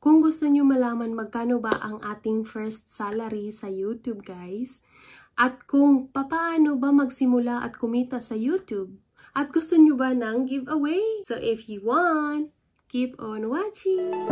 Kung gusto nyo malaman magkano ba ang ating first salary sa YouTube, guys, at kung paano ba magsimula at kumita sa YouTube, at gusto nyo ba ng giveaway? So if you want, keep on watching!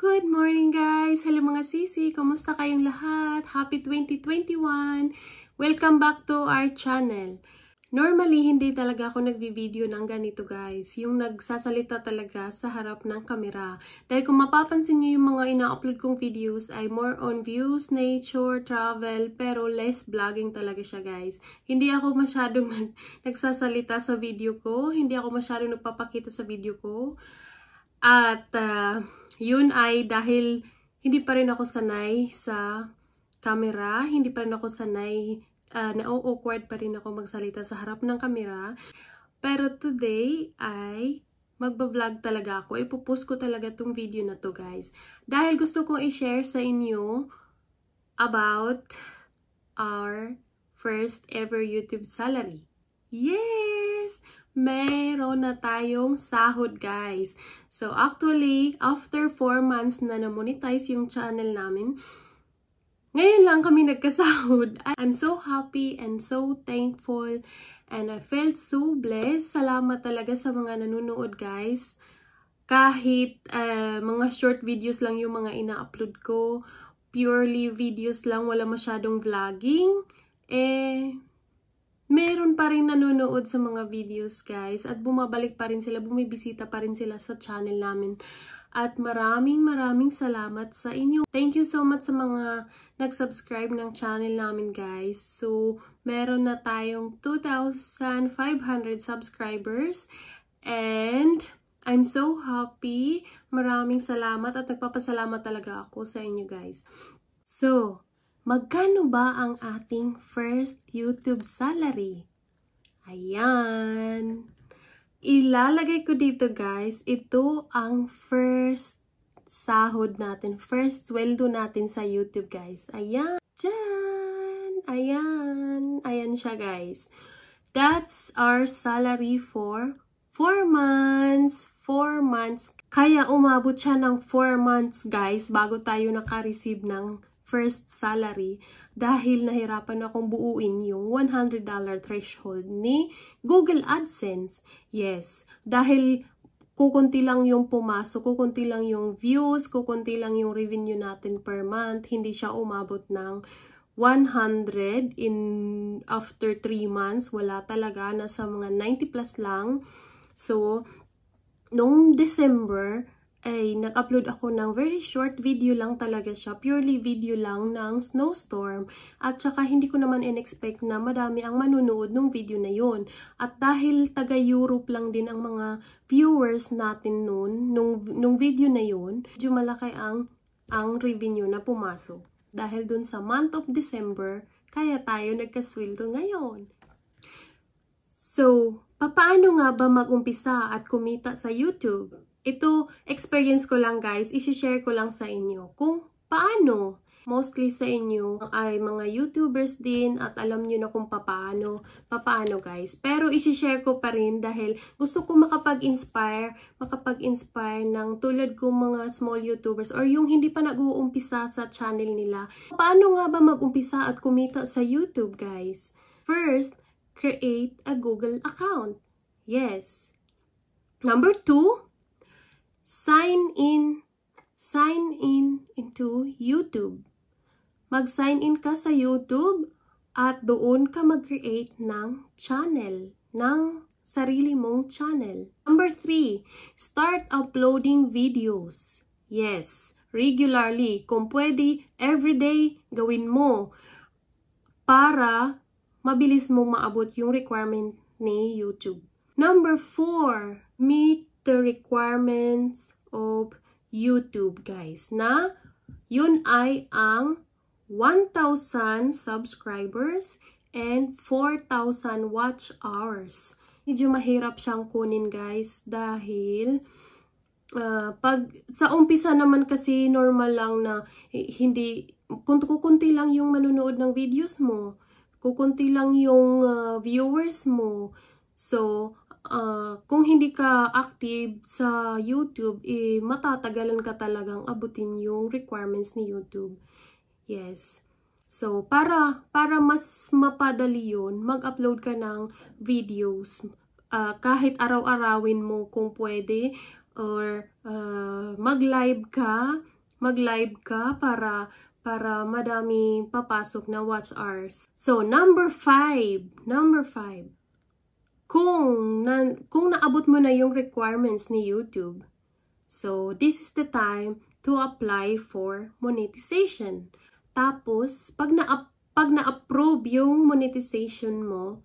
Good morning, guys! Hello mga sisi! Kumusta kayong lahat? Happy 2021! Welcome back to our channel! Normally, hindi talaga ako nagvi-video ng ganito, guys. Yung nagsasalita talaga sa harap ng kamera. Dahil kung mapapansin nyo yung mga ina-upload kong videos ay more on views, nature, travel, pero less vlogging talaga siya, guys. Hindi ako masyadong nagsasalita sa video ko. Hindi ako masyadong nagpapakita sa video ko. At yun ay dahil hindi pa rin ako sanay sa kamera. Hindi pa rin ako sanay na-awkward pa rin ako magsalita sa harap ng kamera. Pero today ay magbablog talaga ako. Ipupost ko talaga tong video na to, guys. Dahil gusto kong i-share sa inyo about our first ever YouTube salary. Yes! Meron na tayong sahod, guys. So actually, after 4 months na na-monetize yung channel namin, ngayon lang kami nagkasahod. I'm so happy and so thankful and I felt so blessed. Salamat talaga sa mga nanonood, guys. Kahit mga short videos lang yung mga ina-upload ko, purely videos lang, wala masyadong vlogging, eh meron pa rin nanonood sa mga videos, guys. At bumabalik pa rin sila, bumibisita pa rin sila sa channel namin. At maraming salamat sa inyo. Thank you so much sa mga nag-subscribe ng channel namin, guys. So, meron na tayong 2,500 subscribers. And I'm so happy. Maraming salamat at nagpapasalamat talaga ako sa inyo, guys. So, magkano ba ang ating first YouTube salary? Ayan! Ilalagay ko dito, guys, ito ang first sahod natin, first sweldo natin sa YouTube, guys. Ayan! Diyan! Ayan! Ayan siya, guys. That's our salary for 4 months. 4 months. Kaya umabot siya ng 4 months, guys, bago tayo nakareceive ng first salary dahil nahirapan akong buuin yung $100 threshold ni Google AdSense. Yes, dahil kukunti lang yung pumasok, kukunti lang yung views, kukunti lang yung revenue natin per month, hindi siya umabot ng 100 in after 3 months, wala talaga, nasa mga 90 plus lang. So, noong December, ay nag-upload ako ng very short video lang talaga siya. Purely video lang ng snowstorm. At saka hindi ko naman in-expect na madami ang manunood ng video na yun. At dahil taga-Europe lang din ang mga viewers natin noon, nung video na yun, medyo malaki ang revenue na pumasok. Dahil dun sa month of December, kaya tayo nagkasweldo ngayon. So, paano nga ba mag-umpisa at kumita sa YouTube? Ito, experience ko lang, guys. I-share ko lang sa inyo kung paano. Mostly sa inyo ay mga YouTubers din at alam nyo na kung paano, guys. Pero i-share ko pa rin dahil gusto ko makapag-inspire ng tulad kong mga small YouTubers or yung hindi pa nag-uumpisa sa channel nila. Paano nga ba mag-umpisa at kumita sa YouTube, guys? First, create a Google account. Yes. Number 2, sign in into YouTube. Mag-sign in ka sa YouTube at doon ka mag-create ng channel, ng sarili mong channel. Number 3, start uploading videos. Yes, regularly. Kung pwede, everyday gawin mo para mabilis mong maabot yung requirement ni YouTube. Number 4, meet the requirements of YouTube, guys, na yun ay ang 1,000 subscribers and 4,000 watch hours. Medyo mahirap siyang kunin, guys, dahil pag sa umpisa naman kasi normal lang na hindi, kukunti lang yung manunood ng videos mo, kukunti lang yung viewers mo. So, kung hindi ka active sa YouTube, eh, matatagalan ka talagang abutin yung requirements ni YouTube. Yes. So, para mas mapadali yun, mag-upload ka ng videos. Kahit araw-arawin mo kung pwede, or mag-live ka para madami papasok na watch hours. So, number 5. Kung naabot mo na yung requirements ni YouTube, so this is the time to apply for monetization. Tapos, pag na-approve yung monetization mo,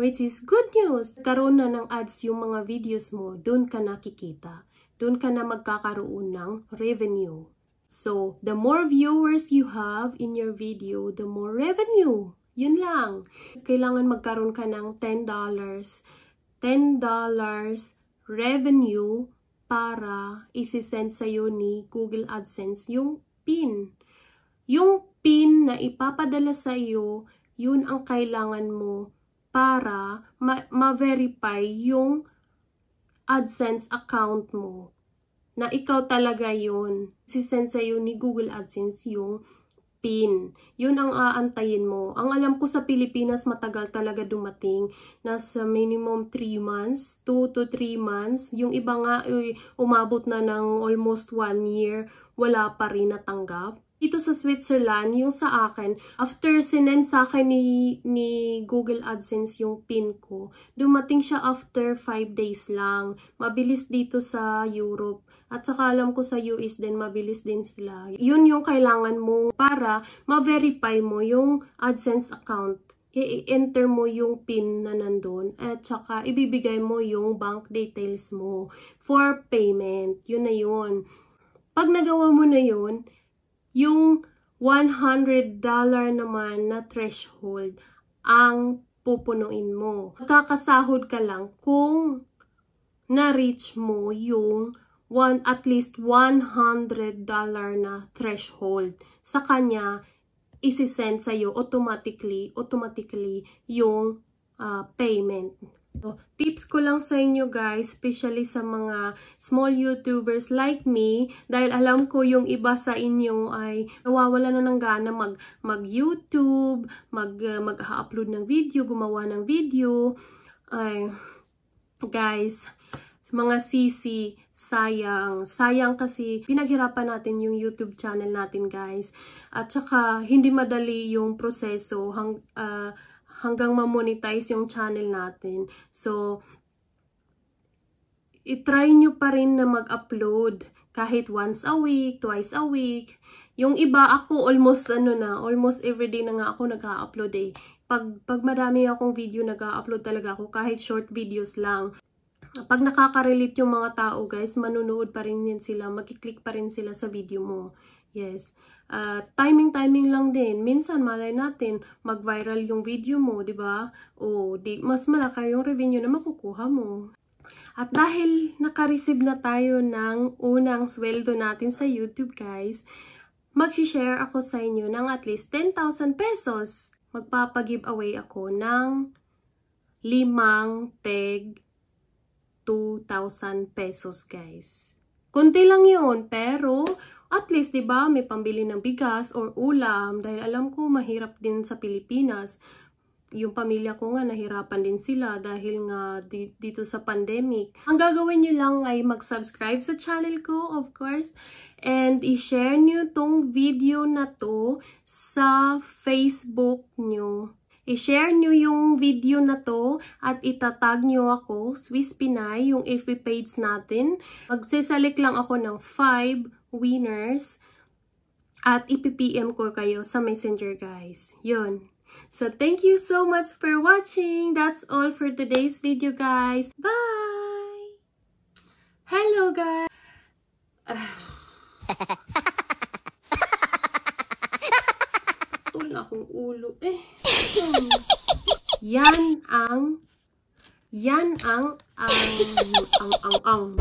which is good news, karoon na ng ads yung mga videos mo, doon ka nakikita. Doon ka na magkakaroon ng revenue. So, the more viewers you have in your video, the more revenue. Yun lang. Kailangan magkaroon ka ng $10 revenue para isi-send sa'yo ni Google AdSense yung PIN. Yung PIN na ipapadala sa'yo, yun ang kailangan mo para ma-verify yung AdSense account mo, na ikaw talaga yun. Sisend sa'yo ni Google AdSense yung PIN. Yun ang aantayin mo. Ang alam ko sa Pilipinas, matagal talaga dumating. Nasa minimum 3 months, 2 to 3 months. Yung iba nga, umabot na ng almost 1 year, wala pa rin natanggap. Dito sa Switzerland, yung sa akin, after sinend sa akin ni Google AdSense yung PIN ko, dumating siya after 5 days lang. Mabilis dito sa Europe. At saka alam ko sa US din, mabilis din sila. Yun yung kailangan mo para ma-verify mo yung AdSense account. I-enter mo yung PIN na nandun. At saka ibibigay mo yung bank details mo for payment. Yun na yun. Pag nagawa mo na yun, yung $100 naman na threshold ang pupunuin mo. Kakasahod ka lang kung na-reach mo yung at least $100 na threshold. Sa kanya, isi-send sa'yo automatically yung payment. So, tips ko lang sa inyo guys, especially sa mga small YouTubers like me, dahil alam ko yung iba sa inyo ay nawawala na ng gana mag-YouTube, mag-upload ng video, gumawa ng video. Ay, guys, mga sisi, sayang kasi pinaghirapan natin yung YouTube channel natin guys. At saka, hindi madali yung proseso hanggang ma-monetize yung channel natin. So, i-try nyo pa rin na mag-upload kahit once a week, twice a week. Yung iba, ako almost everyday na nga ako nag-upload eh. Pag marami akong video, nag-upload talaga ako kahit short videos lang. Pag nakaka-relate yung mga tao guys, manunood pa rin yan sila, makiklik pa rin sila sa video mo. Yes. Timing lang din. Minsan, malay natin, mag-viral yung video mo, diba? O, mas malaki yung revenue na makukuha mo. At dahil nakareceive na tayo ng unang sweldo natin sa YouTube, guys, mag-share ako sa inyo ng at least 10,000 pesos. Magpapag-giveaway ako ng 5 tag 2,000 pesos, guys. Konti lang yun, pero at least, diba, may pambili ng bigas or ulam, dahil alam ko mahirap din sa Pilipinas. Yung pamilya ko nga, nahirapan din sila dahil nga dito sa pandemic. Ang gagawin nyo lang ay mag-subscribe sa channel ko, of course, and i-share nyo tong video na to sa Facebook nyo. I-share nyo yung video na to at itatag nyo ako, Swiss Pinay, yung FB page natin. Magsisalik lang ako ng 5 winners at ipipm ko kayo sa Messenger guys. Yun. So thank you so much for watching. That's all for today's video guys. Bye! Hello guys! Tula akong ulo eh. Yan ang